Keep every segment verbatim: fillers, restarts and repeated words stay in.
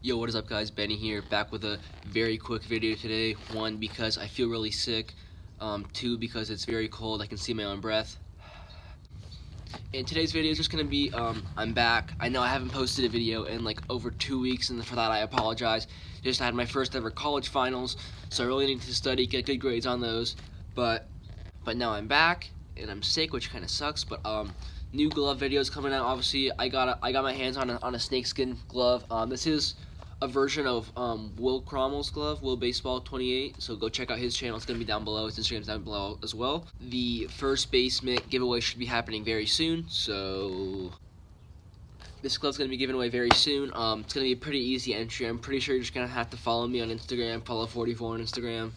Yo, what is up guys, Benny here, back with a very quick video today. One, because I feel really sick. Um, two, because it's very cold, I can see my own breath. And today's video is just going to be, um, I'm back. I know I haven't posted a video in like over two weeks, and for that I apologize. Just I had my first ever college finals, so I really need to study, get good grades on those. But, but now I'm back, and I'm sick, which kind of sucks, but, um... new glove videos coming out. Obviously, I got a, I got my hands on a, on a snakeskin glove. Um, this is a version of um, Will Cromwell's glove, Will Baseball twenty-eight. So go check out his channel. It's gonna be down below. His Instagram's down below as well. The first basement giveaway should be happening very soon. So this glove's gonna be given away very soon. Um, it's gonna be a pretty easy entry. I'm pretty sure you're just gonna have to follow me on Instagram. Follow forty-four on Instagram.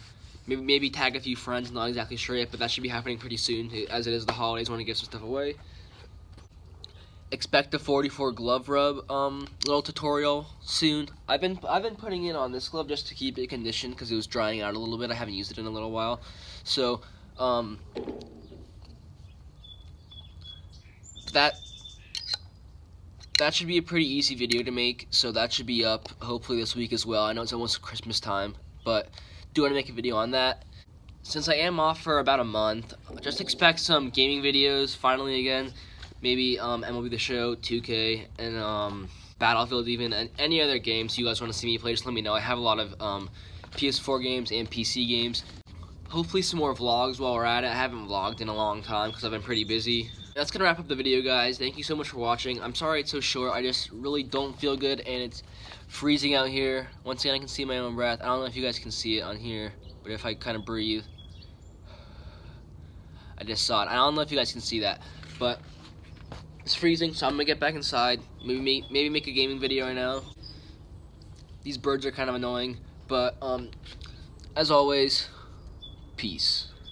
Maybe maybe tag a few friends. I'm not exactly sure yet, but that should be happening pretty soon. As it is the holidays, I want to give some stuff away. Expect a forty-four glove rub um, little tutorial soon. I've been I've been putting in on this glove just to keep it conditioned because it was drying out a little bit. I haven't used it in a little while, so um, that that should be a pretty easy video to make. So that should be up hopefully this week as well. I know it's almost Christmas time, but do want to make a video on that. Since I am off for about a month, just expect some gaming videos finally again. Maybe um, M L B The Show, two K, and um, Battlefield even, and any other games you guys want to see me play, just let me know. I have a lot of um, P S four games and P C games. Hopefully some more vlogs while we're at it. I haven't vlogged in a long time because I've been pretty busy. That's going to wrap up the video, guys. Thank you so much for watching. I'm sorry it's so short. I just really don't feel good, and it's freezing out here. Once again, I can see my own breath. I don't know if you guys can see it on here, but if I kind of breathe, I just saw it. I don't know if you guys can see that, but it's freezing, so I'm gonna get back inside. Maybe make, maybe make a gaming video right now. These birds are kind of annoying, but um, as always, peace.